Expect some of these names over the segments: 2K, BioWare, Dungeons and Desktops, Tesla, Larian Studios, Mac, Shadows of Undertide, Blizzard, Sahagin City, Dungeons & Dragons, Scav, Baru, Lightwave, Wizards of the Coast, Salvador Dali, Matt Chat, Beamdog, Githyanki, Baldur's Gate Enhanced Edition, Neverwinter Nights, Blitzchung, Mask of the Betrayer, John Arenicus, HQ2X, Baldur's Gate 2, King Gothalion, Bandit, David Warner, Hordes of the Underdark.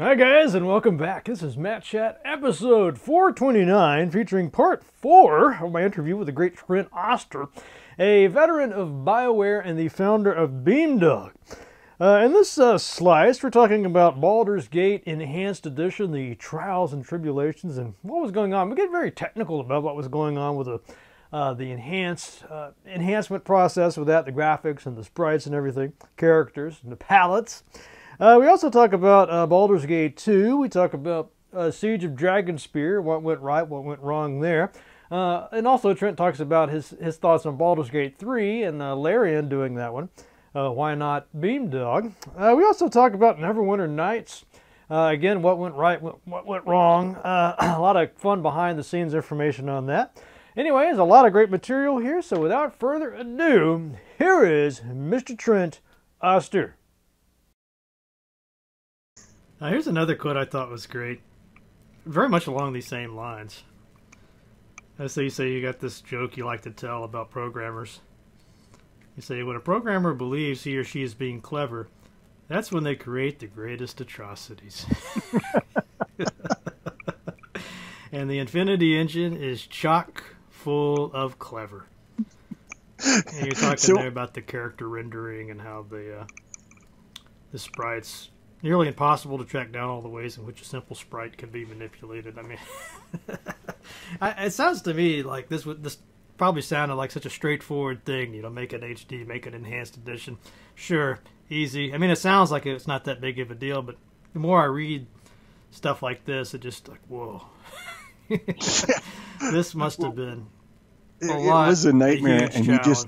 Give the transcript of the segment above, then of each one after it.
Hi guys, and welcome back. This is Matt Chat, episode 429, featuring part 4 of my interview with the great Trent Oster, a veteran of BioWare and the founder of Beamdog. In this slice, we're talking about Baldur's Gate Enhanced Edition, the trials and tribulations, and what was going on. We get very technical about what was going on with the enhancement process with that, the graphics and the sprites and everything, characters and the palettes. We also talk about Baldur's Gate 2. We talk about Siege of Dragonspear, what went right, what went wrong there. And also Trent talks about his thoughts on Baldur's Gate 3 and Larian doing that one. Why not Beamdog? We also talk about Neverwinter Nights. Again, what went right, what went wrong. A lot of fun behind-the-scenes information on that. Anyway, there's a lot of great material here, so without further ado, here is Mr. Trent Oster. Now, here's another quote I thought was great, very much along these same lines. As they say, you got this joke you like to tell about programmers. You say, when a programmer believes he or she is being clever, that's when they create the greatest atrocities. And the Infinity Engine is chock full of clever. And you're talking there about the character rendering and how the sprites... Nearly impossible to track down all the ways in which a simple sprite can be manipulated. I mean, it sounds to me like this probably sounded like such a straightforward thing. You know, make an HD, make an enhanced edition. Sure, easy. I mean, it sounds like it's not that big of a deal, but the more I read stuff like this, it just like, whoa. This must have been it was a nightmare, and challenge.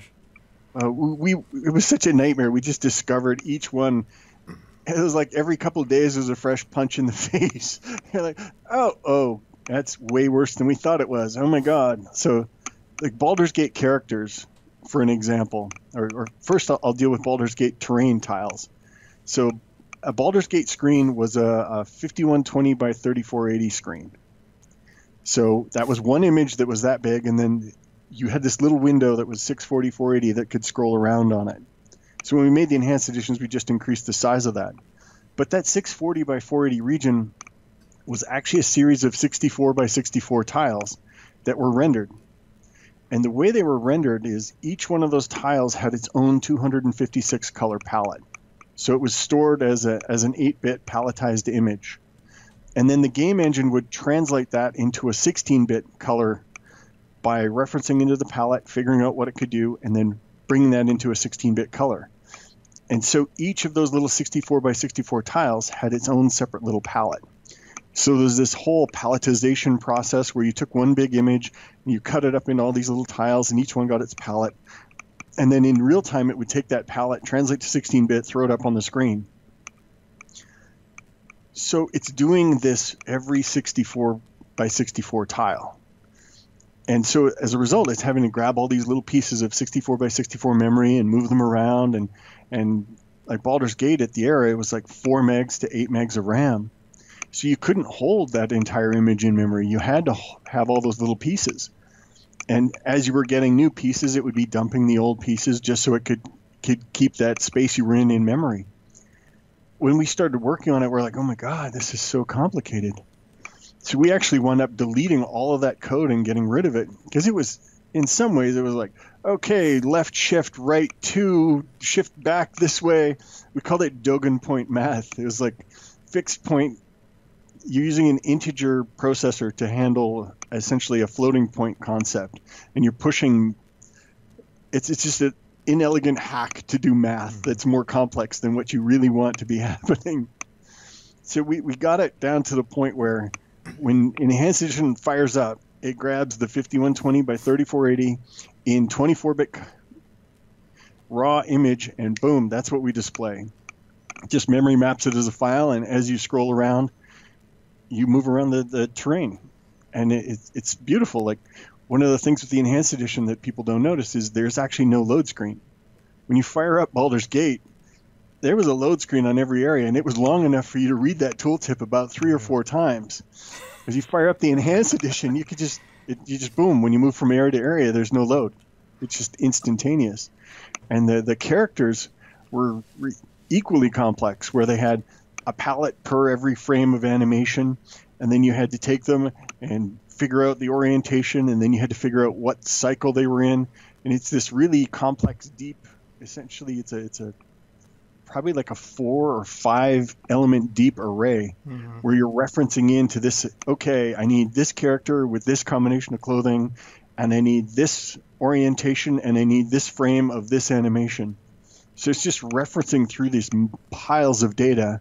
It was such a nightmare. We just discovered each one. It was like every couple of days it was a fresh punch in the face. You're like, oh, that's way worse than we thought it was. Oh, my God. So, like Baldur's Gate characters, for an example, or first I'll deal with Baldur's Gate terrain tiles. So, a Baldur's Gate screen was a 5120 by 3480 screen. So, that was one image that was that big, and then you had this little window that was 640, 480 that could scroll around on it. So when we made the enhanced editions, we just increased the size of that. But that 640 by 480 region was actually a series of 64 by 64 tiles that were rendered. And the way they were rendered is each one of those tiles had its own 256 color palette. So it was stored as an 8-bit palletized image. And then the game engine would translate that into a 16-bit color by referencing into the palette, figuring out what it could do, and then bringing that into a 16-bit color. And so each of those little 64 by 64 tiles had its own separate little palette. So there's this whole palletization process where you took one big image, and you cut it up into all these little tiles, and each one got its palette. And then in real time, it would take that palette, translate to 16-bit, throw it up on the screen. So it's doing this every 64 by 64 tile. And so as a result, it's having to grab all these little pieces of 64 by 64 memory and move them around. And like Baldur's Gate at the era, it was like 4 megs to 8 megs of RAM. So you couldn't hold that entire image in memory. You had to have all those little pieces. And as you were getting new pieces, it would be dumping the old pieces just so it could keep that space you were in memory. When we started working on it, we're like, oh my God, this is so complicated. So we actually wound up deleting all of that code and getting rid of it because it was, in some ways, it was like, okay, left shift, right two, shift back this way. We called it Dogen point math. It was like fixed point. You're using an integer processor to handle essentially a floating point concept, and you're pushing. It's just an inelegant hack to do math that's more complex than what you really want to be happening. So we got it down to the point where when Enhanced Edition fires up, it grabs the 5120 by 3480 in 24-bit raw image, and boom, that's what we display. Just memory maps it as a file, and as you scroll around, you move around the terrain. And it's beautiful. Like, one of the things with the Enhanced Edition that people don't notice is there's actually no load screen. When you fire up Baldur's Gate, there was a load screen on every area, and it was long enough for you to read that tooltip about 3 or 4 times. As you fire up the Enhanced Edition, you could just boom. When you move from area to area, there's no load. It's just instantaneous. And the characters were equally complex, where they had a palette per every frame of animation, and then you had to take them and figure out the orientation, and then you had to figure out what cycle they were in. And it's this really complex, deep, essentially it's a probably like a 4 or 5 element deep array, mm-hmm. where you're referencing into this, okay, I need this character with this combination of clothing, and I need this orientation, and I need this frame of this animation. So it's just referencing through these piles of data,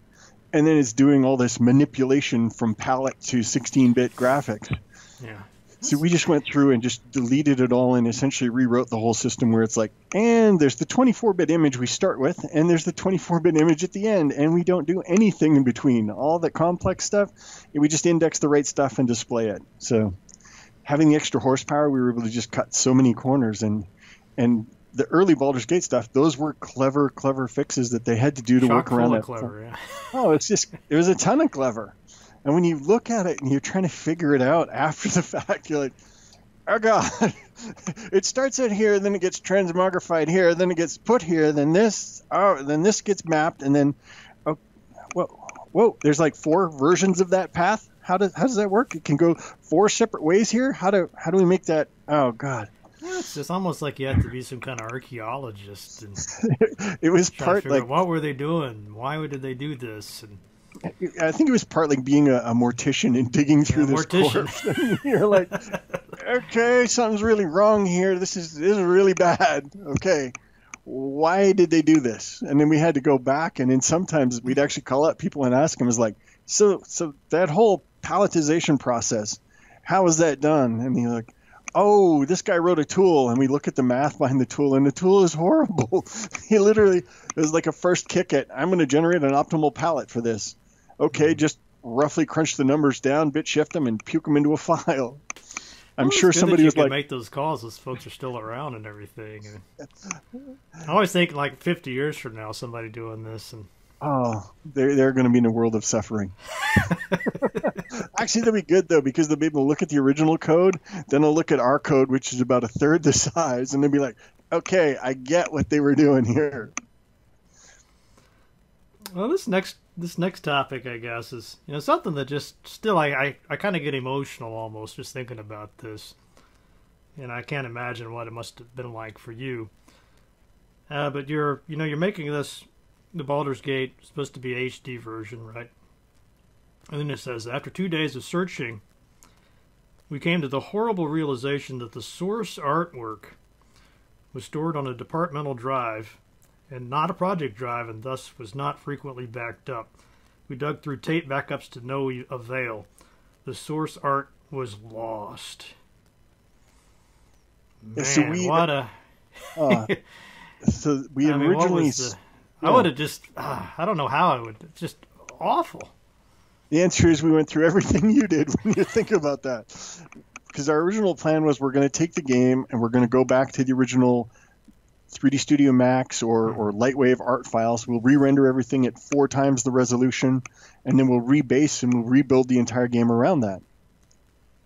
and then it's doing all this manipulation from palette to 16-bit graphics. Yeah. So we just went through and just deleted it all and essentially rewrote the whole system, where it's like, and there's the 24-bit image we start with, and there's the 24-bit image at the end, and we don't do anything in between. All the complex stuff, we just index the right stuff and display it. So having the extra horsepower, we were able to just cut so many corners. And the early Baldur's Gate stuff, those were clever, clever fixes that they had to do to work around that. Clever, yeah. Oh, it's just, there was a ton of clever. And when you look at it and you're trying to figure it out after the fact, you're like, oh, God, it starts out here, then it gets transmogrified here, then it gets put here, then this gets mapped, and then, oh, whoa, there's like 4 versions of that path. How does that work? It can go 4 separate ways here. How do we make that? Oh, God. Yeah, it's just almost like you have to be some kind of archaeologist. And it was part like, what were they doing? Why did they do this? And I think it was partly being a mortician and digging through this corpse. You're like, okay, something's really wrong here. This is really bad. Okay, why did they do this? And then we had to go back, and then sometimes we'd actually call up people and ask them, is like, so that whole palletization process, how is that done? And you're like, oh, this guy wrote a tool, and we look at the math behind the tool, and the tool is horrible. He literally, it was like a first kick at, I'm going to generate an optimal palette for this. Okay, just roughly crunch the numbers down, bit shift them, and puke them into a file. I'm sure somebody was like, make those calls. Those folks are still around and everything. And I always think like 50 years from now, somebody doing this, and oh, they're going to be in a world of suffering. Actually, they'll be good though, because they'll be able to look at the original code, then they'll look at our code, which is about 1/3 the size, and they'll be like, "Okay, I get what they were doing here." Well, this next topic, I guess, is something that just still I kind of get emotional almost just thinking about this, and I can't imagine what it must have been like for you. But you're making this. The Baldur's Gate is supposed to be an HD version, right? And then it says, after 2 days of searching, we came to the horrible realization that the source artwork was stored on a departmental drive and not a project drive, and thus was not frequently backed up. We dug through tape backups to no avail. The source art was lost. Man, so we, what a... so we originally... I would have just, I don't know how I would, just awful. The answer is we went through everything you did when you think about that. Because our original plan was we're going to take the game and we're going to go back to the original 3D Studio Max or Lightwave art files. We'll re-render everything at 4 times the resolution, and then we'll rebase and we'll rebuild the entire game around that.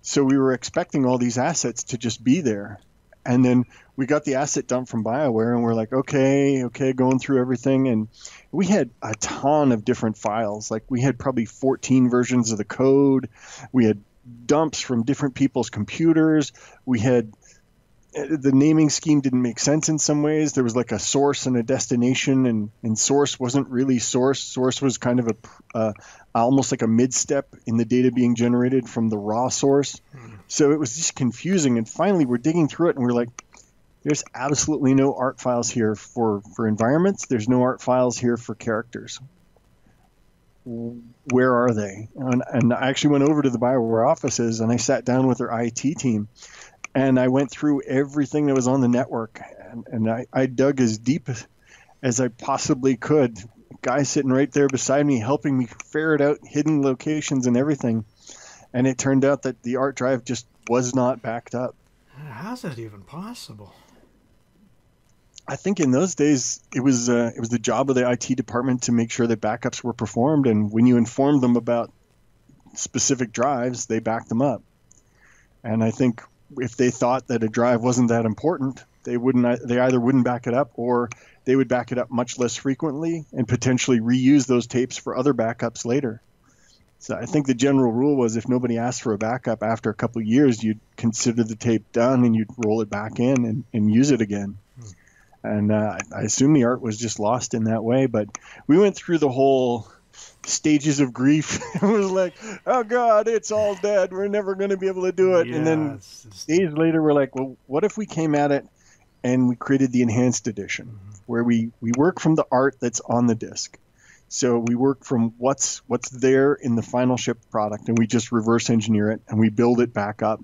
So we were expecting all these assets to just be there. And then we got the asset dump from BioWare, and we're like, okay, going through everything. And we had a ton of different files. Like, we had probably 14 versions of the code. We had dumps from different people's computers. We had the naming scheme didn't make sense in some ways. There was like a source and a destination, and source wasn't really source. Source was kind of almost like a mid-step in the data being generated from the raw source. So it was just confusing. And finally, we're digging through it, and we're like, there's absolutely no art files here for environments. There's no art files here for characters. Where are they? And I actually went over to the BioWare offices, and I sat down with their IT team. And I went through everything that was on the network, and I dug as deep as I possibly could. Guy sitting right there beside me helping me ferret out hidden locations and everything. And it turned out that the art drive just was not backed up. How's that even possible? I think in those days it was the job of the IT department to make sure that backups were performed, and when you informed them about specific drives, they backed them up. And I think if they thought that a drive wasn't that important, They wouldn't. They either wouldn't back it up, or they would back it up much less frequently and potentially reuse those tapes for other backups later. So I think the general rule was if nobody asked for a backup after a couple of years, you'd consider the tape done and you'd roll it back in and use it again. And I assume the art was just lost in that way. But we went through the whole stages of grief. It was like, oh, God, it's all dead. We're never going to be able to do it. Yeah, and then days later, we're like, well, what if we came at it and we created the Enhanced Edition, where we work from the art that's on the disc. So we work from what's there in the final shipped product, and we just reverse engineer it, and we build it back up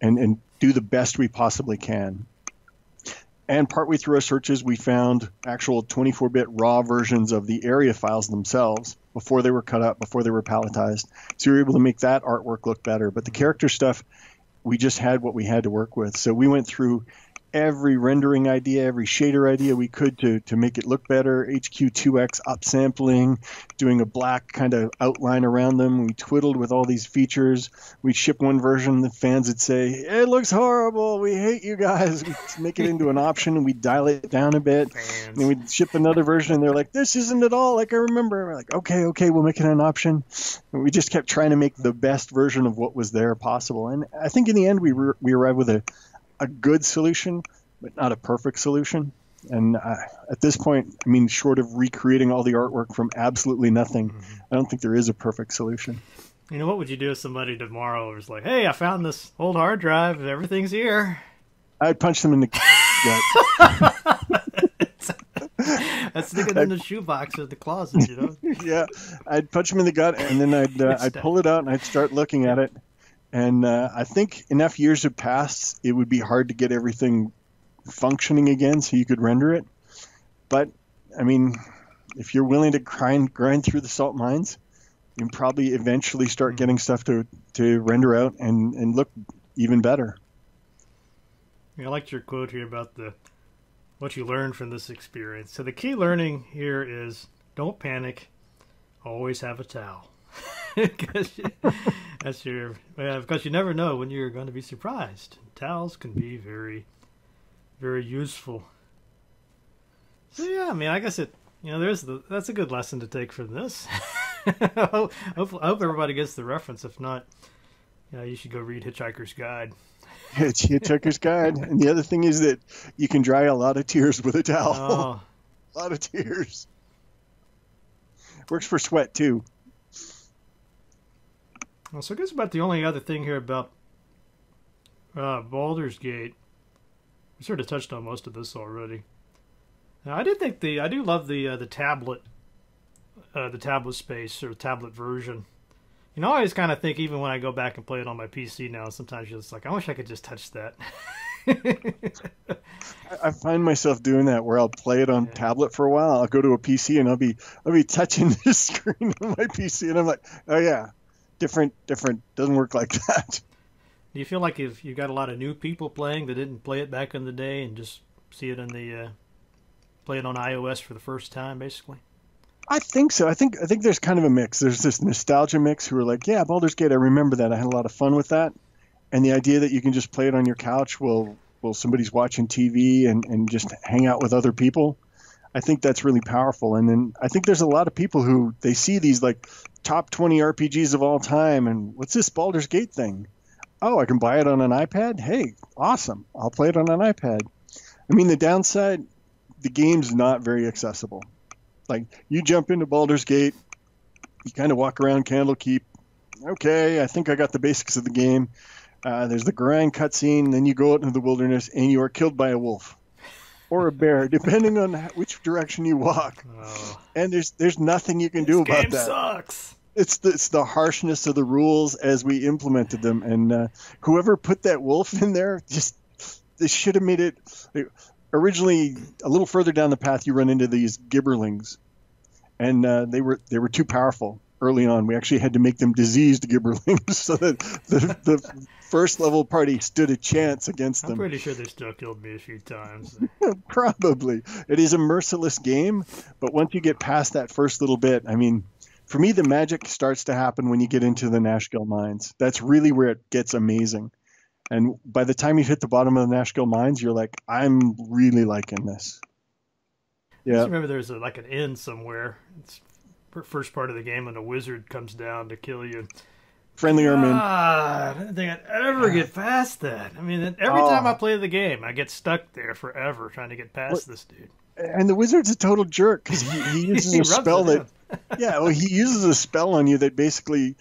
and do the best we possibly can. And partway through our searches, we found actual 24-bit raw versions of the area files themselves before they were cut up, before they were palletized. So we were able to make that artwork look better. But the character stuff, we just had what we had to work with. So we went through every rendering idea, every shader idea we could to make it look better. HQ2X upsampling, doing a black kind of outline around them. We twiddled with all these features. We'd ship one version, the fans would say, it looks horrible, we hate you guys. We'd make it into an option and we'd dial it down a bit. Fans. And we'd ship another version and they're like, this isn't at all like I remember. And we're like, okay, we'll make it an option. And we just kept trying to make the best version of what was there possible. And I think in the end we arrived with a good solution, but not a perfect solution. And at this point, I mean, short of recreating all the artwork from absolutely nothing, I don't think there is a perfect solution. You know, what would you do if somebody tomorrow was like, hey, I found this old hard drive, everything's here? I'd punch them in the gut. I'd stick it in the shoebox or the closet, you know? Yeah, I'd punch them in the gut, and then I'd pull it out and I'd start looking at it. And I think enough years have passed, it would be hard to get everything functioning again so you could render it. But, I mean, if you're willing to grind through the salt mines, you can probably eventually start getting stuff to render out and look even better. I liked your quote here about what you learned from this experience. So the key learning here is don't panic, always have a towel. Because you never know when you're going to be surprised. Towels can be very, very useful. So yeah, I mean, I guess that's a good lesson to take from this. I hope everybody gets the reference. If not, you should go read Hitchhiker's Guide. It's Hitchhiker's Guide, and the other thing is that you can dry a lot of tears with a towel. Oh. A lot of tears. Works for sweat too. Well, so I guess about the only other thing here about Baldur's Gate, we sort of touched on most of this already. Now, I do love the tablet space or tablet version. You know, I always kind of think, even when I go back and play it on my PC now, sometimes you're just like, I wish I could just touch that. I find myself doing that where I'll play it on tablet for a while. I'll go to a PC and I'll be touching the screen on my PC, and I'm like, oh yeah. Different doesn't work like that. Do you feel like if you got a lot of new people playing that didn't play it back in the day and just see it in the play it on iOS for the first time, basically? I think so. I think there's kind of a mix. There's this nostalgia mix who are like, yeah, Baldur's Gate, I remember that. I had a lot of fun with that. And the idea that you can just play it on your couch while somebody's watching TV and just hang out with other people. I think that's really powerful. And then I think there's a lot of people who they see these like top 20 RPGs of all time. And what's this Baldur's Gate thing? Oh, I can buy it on an iPad. Hey, awesome. I'll play it on an iPad. I mean, the downside, the game's not very accessible. Like you jump into Baldur's Gate, you kind of walk around Candlekeep. Okay, I think I got the basics of the game. There's the grind cutscene. Then you go out into the wilderness and you are killed by a wolf. Or a bear, depending on which direction you walk. Oh. And there's nothing you can do about that. This game sucks. It's the harshness of the rules as we implemented them. And whoever put that wolf in there, they should have made it. Originally, a little further down the path, you run into these gibberlings. And they were too powerful early on. We actually had to make them diseased gibberlings so that the first level party stood a chance against them. I'm pretty sure they still killed me a few times. Probably. It is a merciless game, but once you get past that first little bit, I mean, for me, the magic starts to happen when you get into the Nashkel Mines. That's really where it gets amazing. And by the time you hit the bottom of the Nashkel Mines, you're like, I'm really liking this. Yeah. I just remember there's a, like an inn somewhere. It's first part of the game when a wizard comes down to kill you. Friendly Ermine. I don't think I'd ever get past that. I mean, every time I play the game, I get stuck there forever trying to get past this dude. And the wizard's a total jerk because he uses a spell that... yeah, well, he uses a spell on you that basically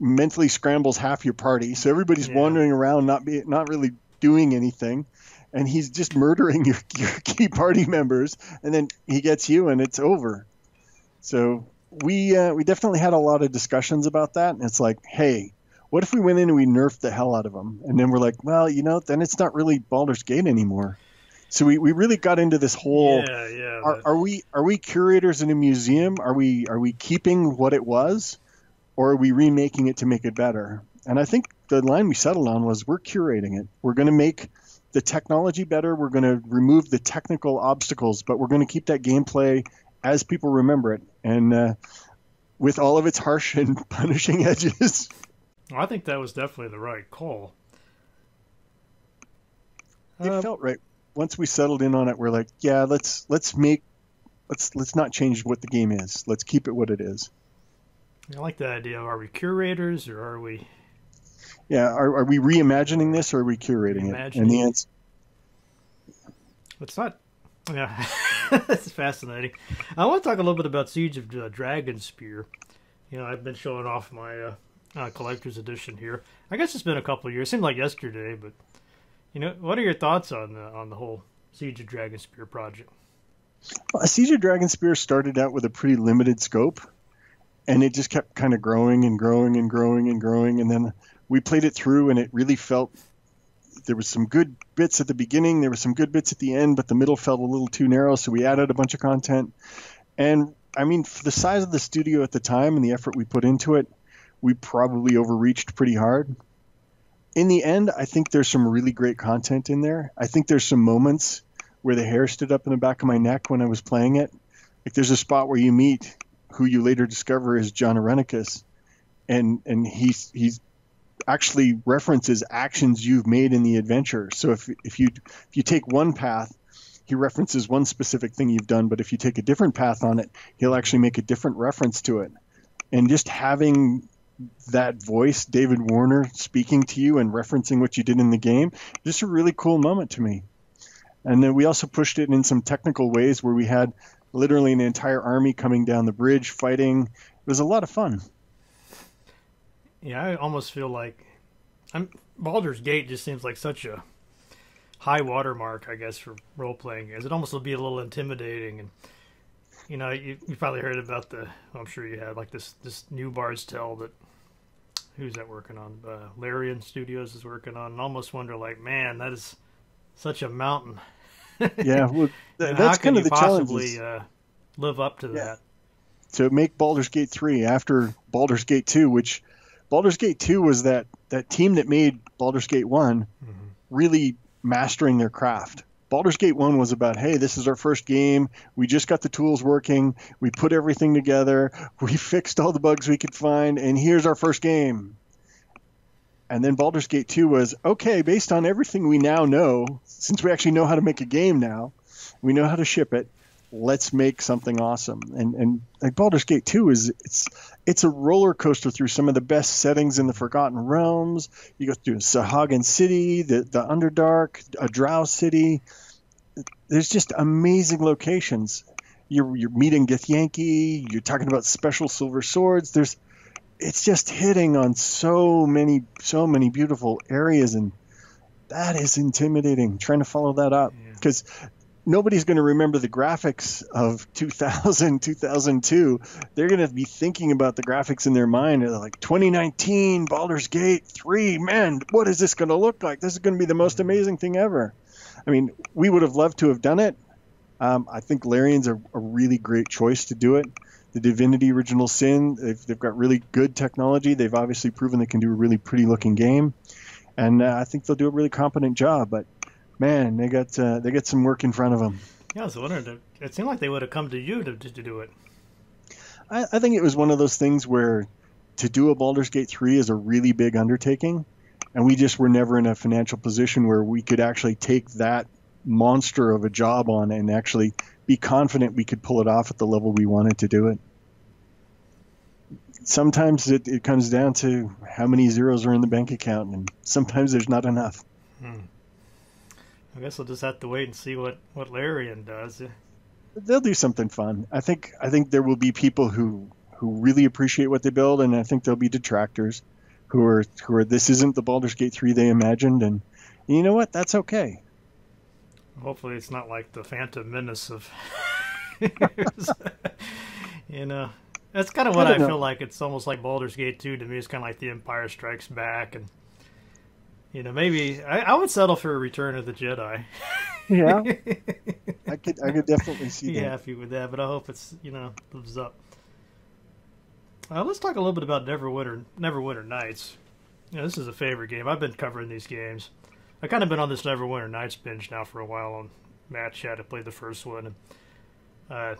mentally scrambles half your party. So everybody's wandering around, not really doing anything. And he's just murdering your key party members. And then he gets you and it's over. So we definitely had a lot of discussions about that. And it's like, hey, what if we went in and we nerfed the hell out of them? And then we're like, well, you know, then it's not really Baldur's Gate anymore. So we really got into this whole, are we curators in a museum? Are we keeping what it was, or are we remaking it to make it better? And I think the line we settled on was we're curating it. We're going to make the technology better. We're going to remove the technical obstacles, but we're going to keep that gameplay as people remember it. And with all of its harsh and punishing edges. Well, I think that was definitely the right call. It felt right. Once we settled in on it, we're like, yeah, let's not change what the game is. Let's keep it what it is. I like the idea of, are we curators or are we? Yeah, are we reimagining this or are we curating it? And the answer. It's not. Yeah, it's fascinating. I want to talk a little bit about Siege of Dragonspear. You know, I've been showing off my collector's edition here. I guess it's been a couple of years. It seemed like yesterday, but. You know, what are your thoughts on the whole Siege of Dragonspear project? Well, Siege of Dragonspear started out with a pretty limited scope, and it just kept kind of growing and growing and growing and growing. And then we played it through, and it really felt there was some good bits at the beginning, there were some good bits at the end, but the middle felt a little too narrow, so we added a bunch of content. And, I mean, for the size of the studio at the time and the effort we put into it, we probably overreached pretty hard. In the end, I think there's some really great content in there. I think there's some moments where the hair stood up in the back of my neck when I was playing it. Like there's a spot where you meet who you later discover is John Arenicus, and he's actually references actions you've made in the adventure. So if you take one path, he references one specific thing you've done, but if you take a different path on it, he'll actually make a different reference to it. And just having that voice, David Warner, speaking to you and referencing what you did in the game, just a really cool moment to me. And then we also pushed it in some technical ways where we had literally an entire army coming down the bridge fighting. It was a lot of fun. Yeah, I almost feel like Baldur's Gate just seems like such a high watermark, I guess, for role-playing games. It almost will be a little intimidating. And you know, you probably heard about the, I'm sure you had, like this new Bard's Tale that, who's that working on? Larian Studios is working on. And almost wonder, like, man, that is such a mountain. Yeah, well, that's kind of the challenge. How can you possibly live up to that? To make Baldur's Gate 3 after Baldur's Gate 2, which Baldur's Gate 2 was that team that made Baldur's Gate 1 really mastering their craft. Baldur's Gate 1 was about, hey, this is our first game. We just got the tools working. We put everything together. We fixed all the bugs we could find, and here's our first game. And then Baldur's Gate 2 was, okay, based on everything we now know, since we actually know how to make a game now, we know how to ship it, let's make something awesome. And like Baldur's Gate 2 is it's a roller coaster through some of the best settings in the Forgotten Realms. You go through Sahagin City, the Underdark, a Drow City. There's just amazing locations. You're meeting Githyanki. You're talking about special silver swords. It's just hitting on so many beautiful areas, and that is intimidating. Trying to follow that up because nobody's going to remember the graphics of 2000, 2002. They're going to be thinking about the graphics in their mind. They're like 2019 Baldur's Gate 3. Man, what is this going to look like? This is going to be the most amazing thing ever. I mean, we would have loved to have done it. I think Larian's a really great choice to do it. The Divinity Original Sin, they've got really good technology. They've obviously proven they can do a really pretty-looking game. And I think they'll do a really competent job. But, man, they got some work in front of them. Yeah, I was wondering, it seemed like they would have come to you to do it. I think it was one of those things where to do a Baldur's Gate 3 is a really big undertaking. And we just were never in a financial position where we could actually take that monster of a job on and actually be confident we could pull it off at the level we wanted to do it. Sometimes it comes down to how many zeros are in the bank account, and sometimes there's not enough. I guess we'll just have to wait and see what Larian does. They'll do something fun. I think there will be people who really appreciate what they build, and I think there'll be detractors who are this isn't the Baldur's Gate 3 they imagined, and you know what? That's okay. Hopefully it's not like the Phantom Menace of you know. That's kind of what I feel like. It's almost like Baldur's Gate 2 to me. It's kind of like the Empire Strikes Back, and you know, maybe I would settle for a Return of the Jedi. Yeah, I could definitely see that. Yeah, if you would that, but I hope it's, you know, lives up. Let's talk a little bit about Neverwinter Nights. You know, this is a favorite game. I've been covering these games. I've kind of been on this Neverwinter Nights binge now for a while on Matt Chat. I played the first one, and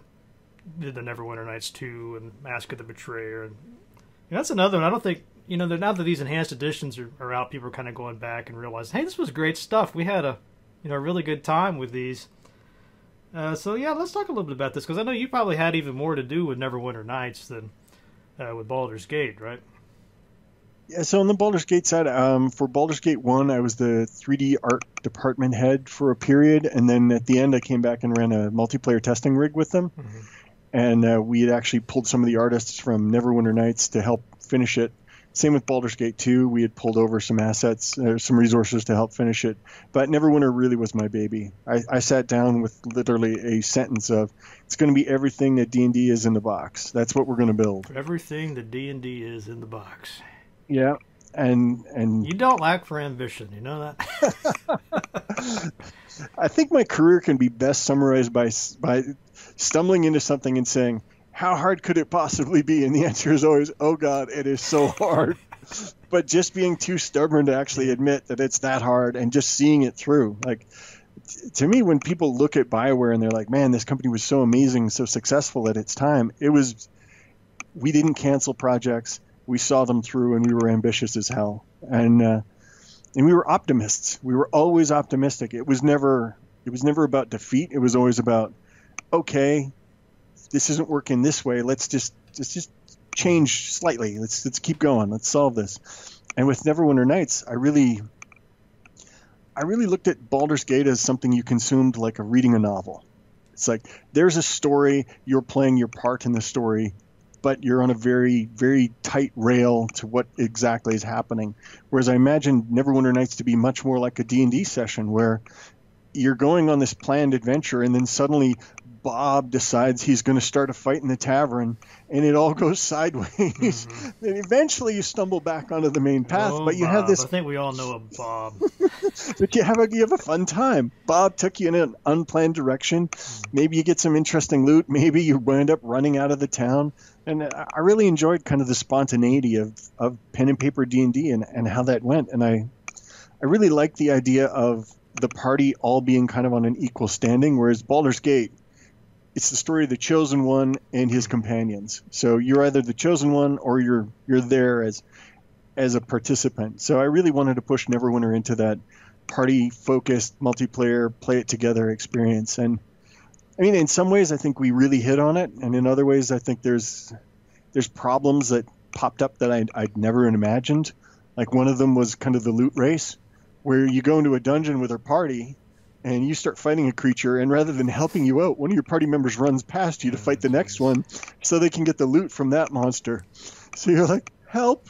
did the Neverwinter Nights 2 and Mask of the Betrayer. And you know, that's another one. I don't think, you know, now that these enhanced editions are out, people are kind of going back and realizing, hey, this was great stuff. We had a, you know, a really good time with these. So yeah, let's talk a little bit about this, because I know you probably had even more to do with Neverwinter Nights than with Baldur's Gate, right? Yeah, so on the Baldur's Gate side, for Baldur's Gate 1, I was the 3D art department head for a period, and then at the end I came back and ran a multiplayer testing rig with them. Mm-hmm. And we had actually pulled some of the artists from Neverwinter Nights to help finish it. Same with Baldur's Gate 2. We had pulled over some assets, some resources to help finish it. But Neverwinter really was my baby. I sat down with literally a sentence of, it's going to be everything that D&D is in the box. That's what we're going to build. Everything that D&D is in the box. Yeah. And you don't lack for ambition, you know that? I think my career can be best summarized by stumbling into something and saying, how hard could it possibly be? And the answer is always, oh God, it is so hard. But just being too stubborn to actually admit that it's that hard and just seeing it through. Like, to me, when people look at BioWare and they're like, man, this company was so amazing, so successful at its time, it was, we didn't cancel projects. We saw them through, and we were ambitious as hell. And we were optimists. We were always optimistic. It was never about defeat. It was always about, okay, this isn't working this way. Let's just change slightly. Let's keep going. Let's solve this. And with Neverwinter Nights, I really looked at Baldur's Gate as something you consumed like reading a novel. It's like there's a story, you're playing your part in the story, but you're on a very, very tight rail to what exactly is happening. Whereas I imagined Neverwinter Nights to be much more like a D&D session where you're going on this planned adventure, and then suddenly Bob decides he's going to start a fight in the tavern, and it all goes sideways. Mm-hmm. And eventually you stumble back onto the main path, but you Bob. Have this... I think we all know of Bob. But you have a fun time. Bob took you in an unplanned direction. Maybe you get some interesting loot. Maybe you wind up running out of the town. And I really enjoyed kind of the spontaneity of pen and paper D&D and how that went. And I really liked the idea of the party all being kind of on an equal standing, whereas Baldur's Gate, it's the story of the Chosen One and his companions. So you're either the Chosen One or you're there as a participant. So I really wanted to push Neverwinter into that party-focused, multiplayer, play-it-together experience. And, I mean, in some ways I think we really hit on it, and in other ways I think there's problems that popped up that I'd never imagined. Like, one of them was kind of the loot race, where you go into a dungeon with a party and you start fighting a creature, and rather than helping you out, one of your party members runs past you to fight the next one so they can get the loot from that monster. So you're like, help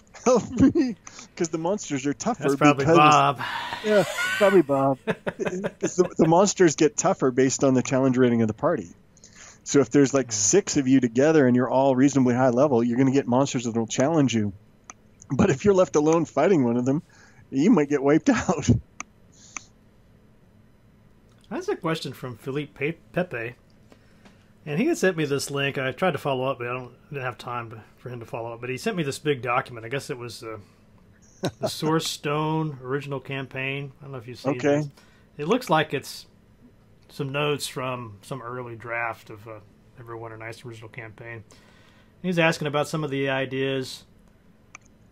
me, because the monsters are tougher. That's probably Bob. Yeah, probably Bob. The monsters get tougher based on the challenge rating of the party. So if there's like six of you together and you're all reasonably high level, you're going to get monsters that will challenge you. But if you're left alone fighting one of them, you might get wiped out. That's a question from Philippe Pepe, and he had sent me this link. I tried to follow up, but I didn't have time for him to follow up. But he sent me this big document. I guess it was the Source Stone original campaign. I don't know if you see it. Okay. It looks like it's some notes from some early draft of Neverwinter Nights original campaign. And he's asking about some of the ideas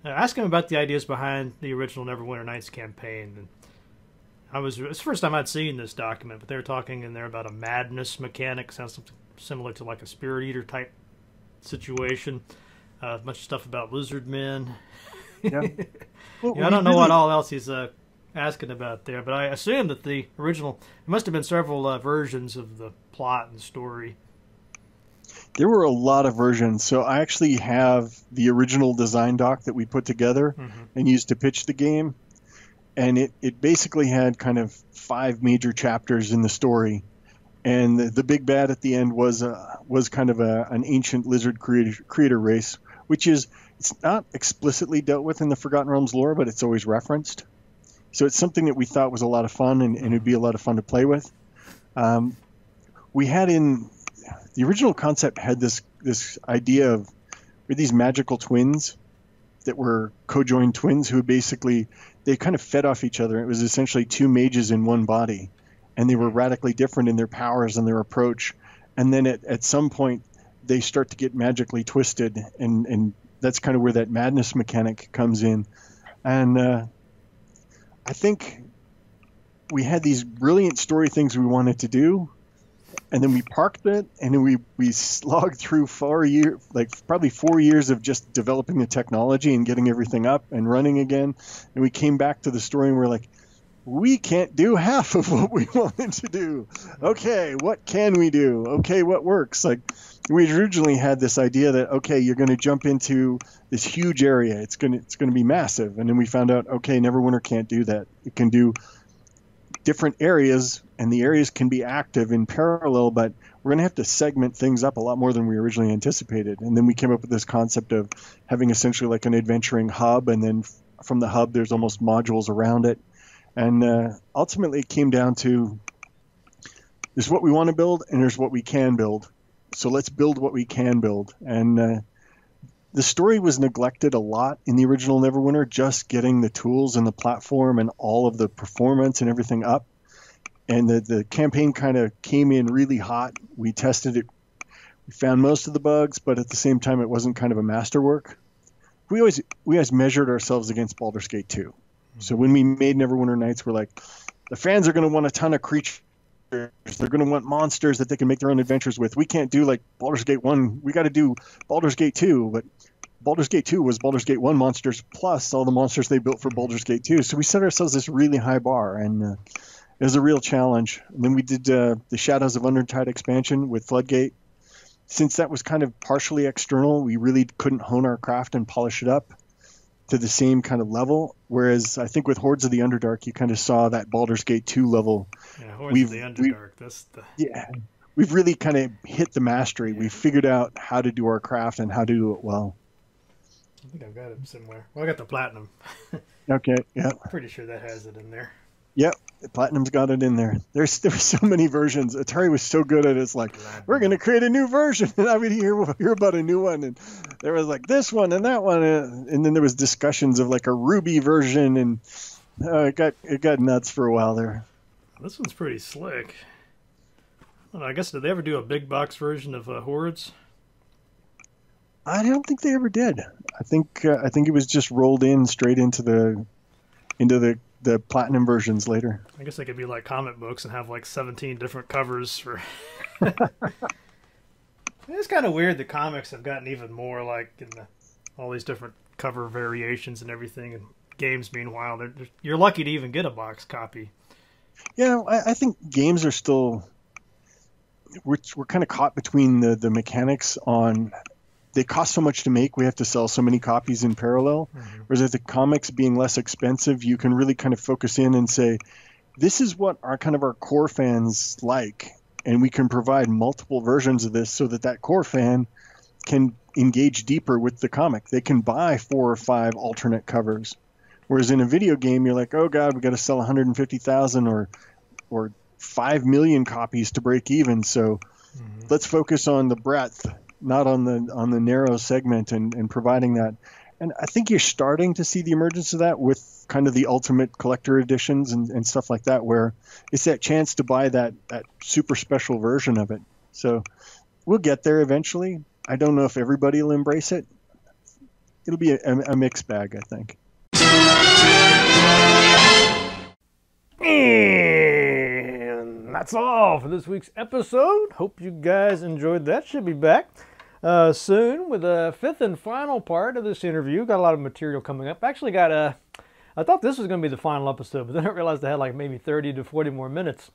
asked him about the ideas behind the original Neverwinter Nights campaign. And it's the first time I'd seen this document, but they were talking in there about a madness mechanic. Sounds something similar to like a spirit eater type situation. Much stuff about lizard men. Yeah. Well, I don't know what all else he's asking about there, but I assume that the original, there must have been several versions of the plot and story. There were a lot of versions. So I actually have the original design doc that we put together and used to pitch the game. And it basically had kind of 5 major chapters in the story. And the big bad at the end was kind of an ancient lizard creator race, which is, it's not explicitly dealt with in the Forgotten Realms lore, but it's always referenced. So it's something that we thought was a lot of fun, and it'd be a lot of fun to play with. We had in the original concept had this idea of these magical twins that were co-joined twins who basically, they kind of fed off each other. It was essentially 2 mages in one body, and they were radically different in their powers and their approach. And then at some point, they start to get magically twisted, and that's kind of where that madness mechanic comes in. And I think we had these brilliant story things we wanted to do, and then we parked it, and then we slogged through probably 4 years of just developing the technology and getting everything up and running again. And we came back to the story, and we're like, we can't do half of what we wanted to do. Okay, what can we do? Okay, what works? Like, we originally had this idea that, okay, you're going to jump into this huge area. It's going to be massive. And then we found out, okay, Neverwinter can't do that. It can do different areas, and the areas can be active in parallel, but we're going to have to segment things up a lot more than we originally anticipated. And then we came up with this concept of having essentially like an adventuring hub, and then from the hub there's almost modules around it. And ultimately it came down to, there's what we want to build and there's what we can build. So let's build what we can build. And the story was neglected a lot in the original Neverwinter, just getting the tools and the platform and all of the performance and everything up. And the campaign kind of came in really hot. We tested it. We found most of the bugs, but at the same time it wasn't kind of a masterwork. We always measured ourselves against Baldur's Gate 2. So when we made Neverwinter Nights, we're like, the fans are going to want a ton of creatures. They're going to want monsters that they can make their own adventures with. We can't do like Baldur's Gate 1. We got to do Baldur's Gate 2. But Baldur's Gate 2 was Baldur's Gate 1 monsters plus all the monsters they built for Baldur's Gate 2. So we set ourselves this really high bar, and it was a real challenge. And then we did the Shadows of Undertide expansion with Floodgate. Since that was kind of partially external, we really couldn't hone our craft and polish it up to the same kind of level, whereas I think with Hordes of the Underdark, you kind of saw that Baldur's Gate 2 level. Yeah, Hordes of the Underdark. Yeah, we've really kind of hit the mastery. Yeah. We've figured out how to do our craft and how to do it well. I think I've got it somewhere. Well, I got the Platinum. Okay, yeah. I'm pretty sure that has it in there. Yep, the Platinum's got it in there. There were so many versions. Atari was so good at it. It's like, we're going to create a new version. And I would hear about a new one. And there was like this one and that one. And then there was discussions of like a Ruby version. And it got nuts for a while there. This one's pretty slick. I guess, did they ever do a big box version of Hordes? I don't think they ever did. I think it was just rolled in straight into the Platinum versions later. I guess they could be like comic books and have like 17 different covers for. It's kind of weird. The comics have gotten even more like in all these different cover variations and everything. And games, meanwhile, you're lucky to even get a box copy. Yeah, I think games are still. We're kind of caught between the mechanics on. They cost so much to make, we have to sell so many copies in parallel. Whereas at the comics being less expensive, you can really kind of focus in and say, this is what our core fans like, and we can provide multiple versions of this so that core fan can engage deeper with the comic. They can buy 4 or 5 alternate covers. Whereas in a video game, you're like, oh God, we got to sell 150,000 or 5 million copies to break even. So let's focus on the breadth, not on the narrow segment, and providing that. And I think you're starting to see the emergence of that with kind of the ultimate collector editions and stuff like that, where it's that chance to buy that super special version of it. So we'll get there eventually. I don't know if everybody will embrace it. it'll be a mixed bag, I think. And that's all for this week's episode. Hope you guys enjoyed that. Should be back soon with a fifth and final part of this interview. Got a lot of material coming up. Actually got a... I thought this was going to be the final episode, but then I realized I had like maybe 30 to 40 more minutes.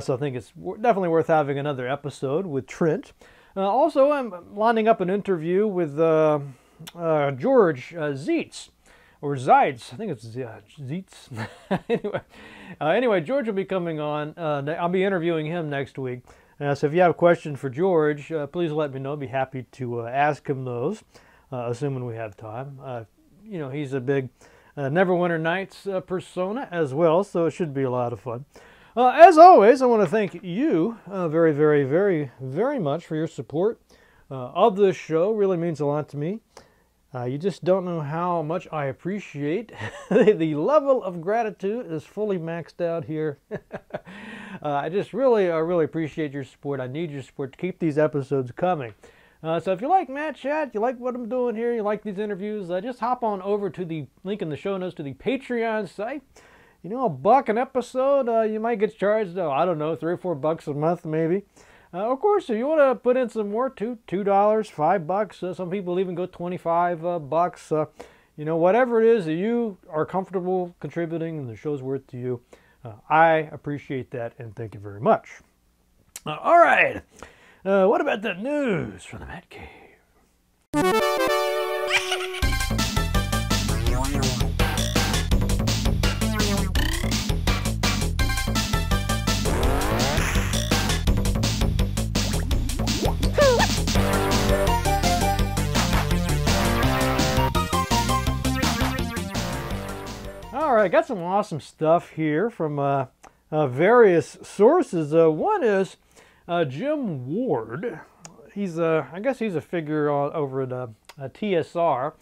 So I think it's definitely worth having another episode with Trent. Also, I'm lining up an interview with George Zietz, or Zeitz. I think it's Zietz. anyway, George will be coming on. I'll be interviewing him next week. So if you have a question for George, please let me know. I'd be happy to ask him those, assuming we have time. You know, he's a big Neverwinter Nights persona as well, so it should be a lot of fun. As always, I want to thank you very, very, very, very much for your support of this show. Really means a lot to me. You just don't know how much I appreciate. The level of gratitude is fully maxed out here. I just really appreciate your support. I need your support to keep these episodes coming. So if you like Matt Chat, you like what I'm doing here, you like these interviews, just hop on over to the link in the show notes to the Patreon site. You know, $1 an episode, you might get charged, I don't know, $3 or $4 a month maybe. Of course, if you want to put in some more, $2, $5. Some people even go $25. You know, whatever it is that you are comfortable contributing and the show's worth to you, I appreciate that and thank you very much. All right, what about the news from the Matt Cave? I got some awesome stuff here from various sources. One is Jim Ward. He's I guess he's a figure over at TSR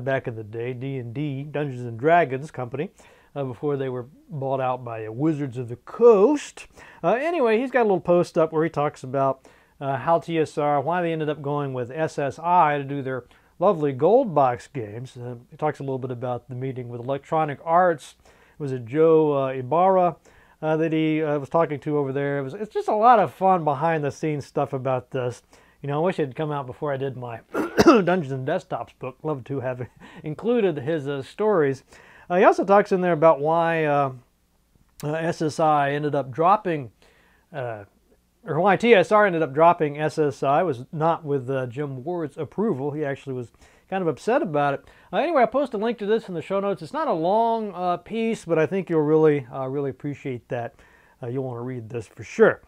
back in the day, D&D, Dungeons and Dragons company, before they were bought out by Wizards of the Coast. Anyway, he's got a little post up where he talks about how TSR, why they ended up going with SSI to do their lovely gold box games. He talks a little bit about the meeting with Electronic Arts. It was a Joe Ibarra that he was talking to over there. It's just a lot of fun behind the scenes stuff about this. You know, I wish it had come out before I did my Dungeons and Desktops book. Love to have included his stories. He also talks in there about why SSI ended up dropping, or why TSR ended up dropping SSI. It was not with Jim Ward's approval. He actually was kind of upset about it. Anyway, I post a link to this in the show notes. It's not a long piece, but I think you'll really appreciate that. You'll want to read this for sure.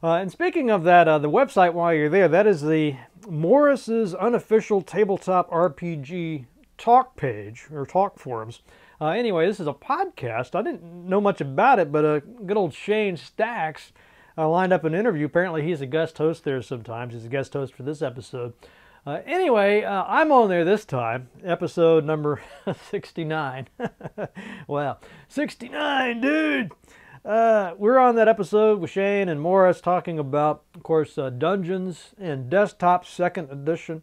And speaking of that, the website while you're there, that is the Morris's Unofficial Tabletop RPG talk page, or talk forums. Anyway, this is a podcast. I didn't know much about it, but good old Shane Stacks lined up an interview. Apparently he's a guest host there sometimes. He's a guest host for this episode. Anyway, I'm on there this time. Episode number 69. Wow. 69, dude! We're on that episode with Shane and Morris talking about, of course, Dungeons and Desktop 2nd Edition.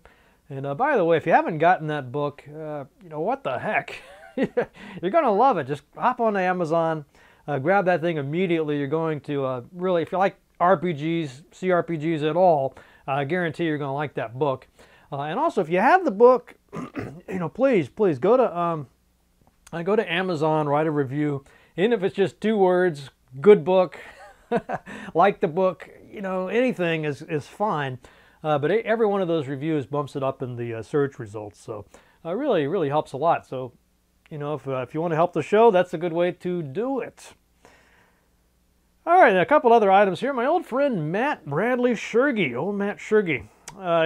And by the way, if you haven't gotten that book, you know, what the heck? You're going to love it. Just hop on to Amazon. Grab that thing immediately. You're going to really, if you like RPGs, CRPGs at all, I guarantee you're going to like that book. And also, if you have the book, you know, please go to Amazon, write a review. Even if it's just 2 words, good book, like the book, you know, anything is fine. But every one of those reviews bumps it up in the search results. So really helps a lot. So, you know, if you want to help the show, that's a good way to do it. All right, a couple other items here. My old friend Matt Bradley Shergi, old Matt Shergi,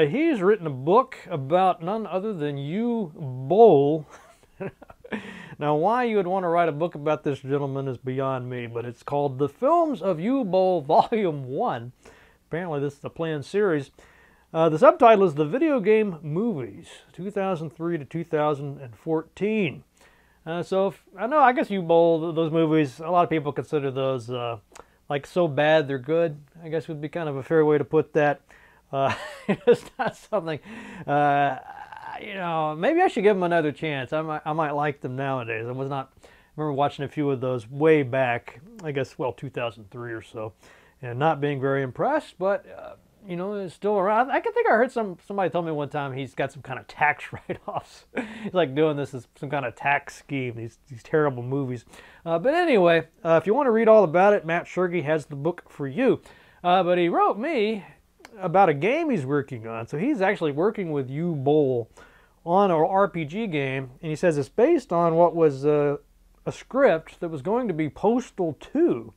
he's written a book about none other than Uwe Boll. Now, why you would want to write a book about this gentleman is beyond me, but it's called The Films of Uwe Boll, Volume 1. Apparently, this is the planned series. The subtitle is The Video Game Movies, 2003 to 2014. So, I know, I guess Uwe Boll, those movies, a lot of people consider those like so bad they're good, I guess would be kind of a fair way to put that. It's not something, you know, maybe I should give them another chance. I might like them nowadays. I was not. I remember watching a few of those way back, I guess, well, 2003 or so, and not being very impressed, but you know, it's still around. I think I heard somebody tell me one time he's got some kind of tax write-offs. He's like doing this as some kind of tax scheme, these terrible movies. But anyway, if you want to read all about it, Matt Sherge has the book for you. But he wrote me about a game he's working on. So he's actually working with Uwe Boll on an RPG game, and he says it's based on what was a script that was going to be Postal 2.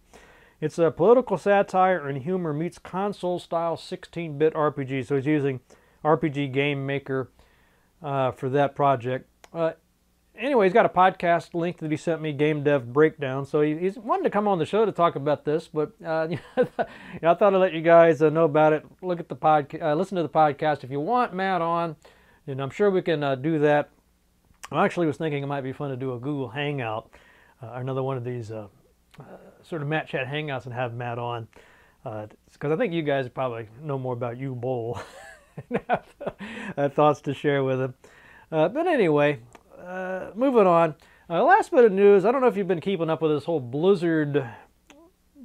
It's a political satire and humor meets console-style 16-bit RPG. So he's using RPG Game Maker for that project. Anyway, he's got a podcast link that he sent me, Game Dev Breakdown. So he's wanted to come on the show to talk about this, but I thought I'd let you guys know about it. Look at the podcast, listen to the podcast if you want Matt on, and I'm sure we can do that. I actually was thinking it might be fun to do a Google Hangout, another one of these sort of Matt Chat Hangouts, and have Matt on, because I think you guys probably know more about Uwe Boll and have thoughts to share with him. But anyway, moving on. Last bit of news. I don't know if you've been keeping up with this whole Blizzard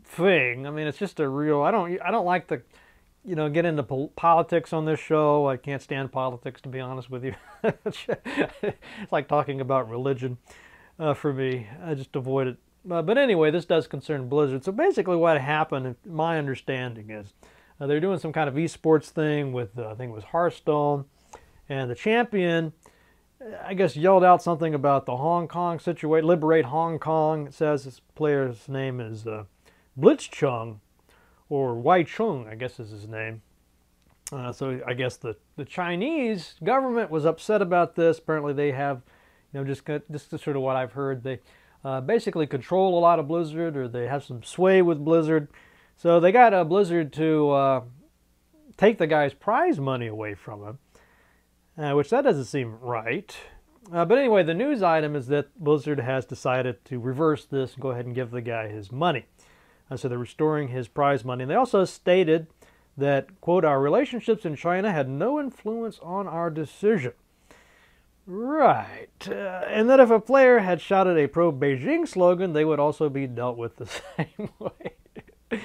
thing. I mean, it's just a real. I don't like to, you know, get into politics on this show. I can't stand politics, to be honest with you. It's like talking about religion for me. I just avoid it. But anyway, this does concern Blizzard. So basically what happened, my understanding is, they're doing some kind of esports thing with, I think it was Hearthstone, and the champion, I guess, yelled out something about the Hong Kong situation, liberate Hong Kong. It says this player's name is Blitzchung, or Wai Chung, I guess is his name. So I guess the Chinese government was upset about this. Apparently they have, you know, just sort of what I've heard, they basically control a lot of Blizzard, or they have some sway with Blizzard. So they got Blizzard to take the guy's prize money away from him, which that doesn't seem right. But anyway, the news item is that Blizzard has decided to reverse this and go ahead and give the guy his money. So they're restoring his prize money. And they also stated that, quote, our relationships in China had no influence on our decision. Right, and that if a player had shouted a pro-Beijing slogan, they would also be dealt with the same way.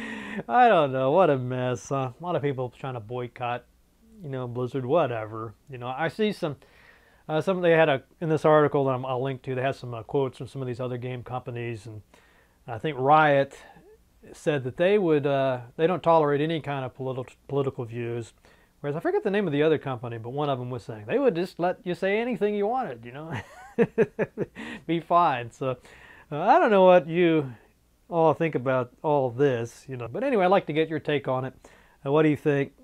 I don't know, what a mess. A lot of people trying to boycott, you know, Blizzard, whatever. You know, I see some they had in this article that I'll link to, they had some quotes from some of these other game companies, and I think Riot said that they would, they don't tolerate any kind of political views. Whereas I forget the name of the other company, but one of them was saying they would just let you say anything you wanted, you know, be fine. So I don't know what you all think about all this, you know. But anyway, I'd like to get your take on it. What do you think?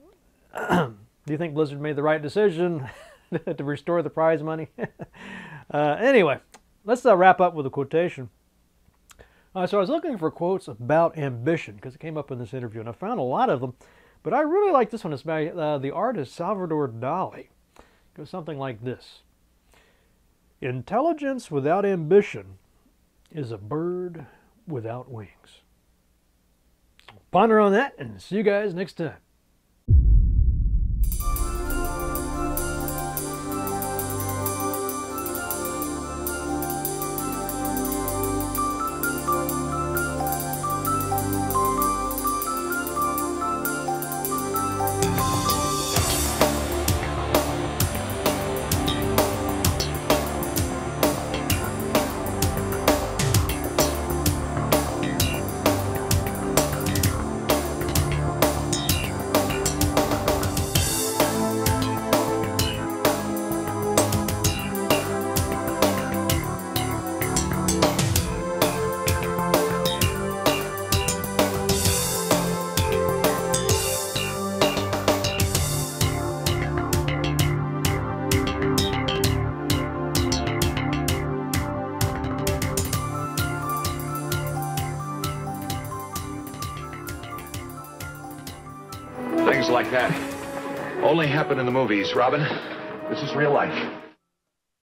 Do you think Blizzard made the right decision to restore the prize money? Anyway, let's wrap up with a quotation. So I was looking for quotes about ambition because it came up in this interview, and I found a lot of them. But I really like this one. It's by the artist Salvador Dali. It goes something like this. Intelligence without ambition is a bird without wings. Ponder on that, and see you guys next time. That only happened in the movies, Robin. This is real life.